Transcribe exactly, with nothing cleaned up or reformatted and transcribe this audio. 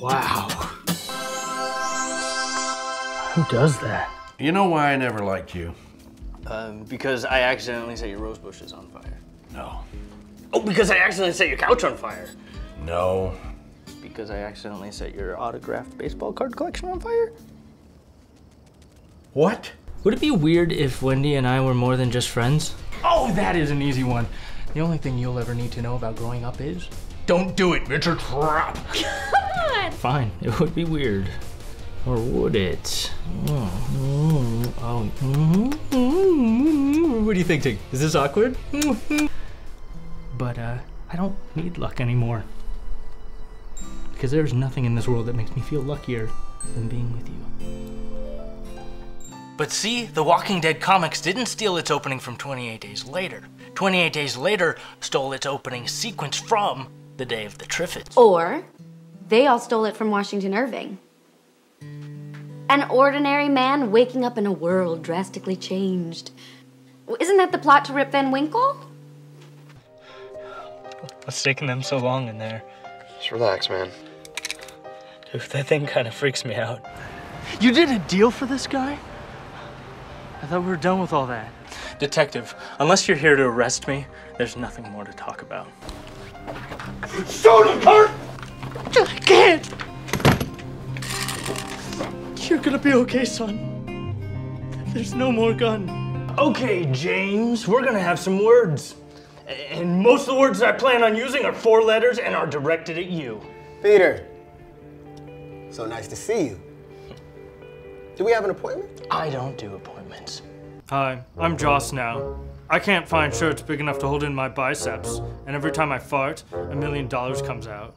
Wow. Who does that? You know why I never liked you? Um, because I accidentally set your rose bushes on fire. No. Oh, because I accidentally set your couch on fire. No. Because I accidentally set your autographed baseball card collection on fire. What? Would it be weird if Wendy and I were more than just friends? Oh, that is an easy one. The only thing you'll ever need to know about growing up is, don't do it, it's a trap. God. Fine, it would be weird. Or would it? Oh, oh, oh. What are you thinking? Is this awkward? But uh, I don't need luck anymore. Because there's nothing in this world that makes me feel luckier than being with you. But see, The Walking Dead comics didn't steal its opening from twenty-eight days later. twenty-eight days later stole its opening sequence from The Day of the Triffids. Or they all stole it from Washington Irving. An ordinary man waking up in a world drastically changed. Isn't that the plot to Rip Van Winkle? What's taking them so long in there? Just relax, man. Dude, that thing kind of freaks me out. You did a deal for this guy? I thought we were done with all that. Detective, unless you're here to arrest me, there's nothing more to talk about. Shoot him, Kurt! I can't! You're gonna be okay, son. There's no more gun. Okay, James, we're gonna have some words. And most of the words I plan on using are four letters and are directed at you. Peter, so nice to see you. Do we have an appointment? I don't do appointments. Hi, I'm Joss now. I can't find shirts big enough to hold in my biceps, and every time I fart, a million dollars comes out.